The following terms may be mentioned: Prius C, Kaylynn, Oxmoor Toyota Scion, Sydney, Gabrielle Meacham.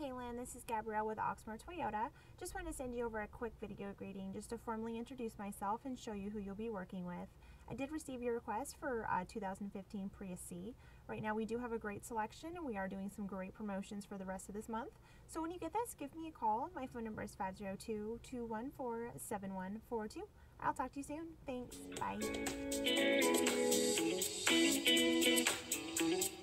Kaylynn, this is Gabrielle with Oxmoor Toyota. Just want to send you over a quick video greeting just to formally introduce myself and show you who you'll be working with. I did receive your request for 2015 Prius C. Right now we do have a great selection and we are doing some great promotions for the rest of this month. So when you get this, give me a call. My phone number is 502-214-7142. I'll talk to you soon. Thanks. Bye.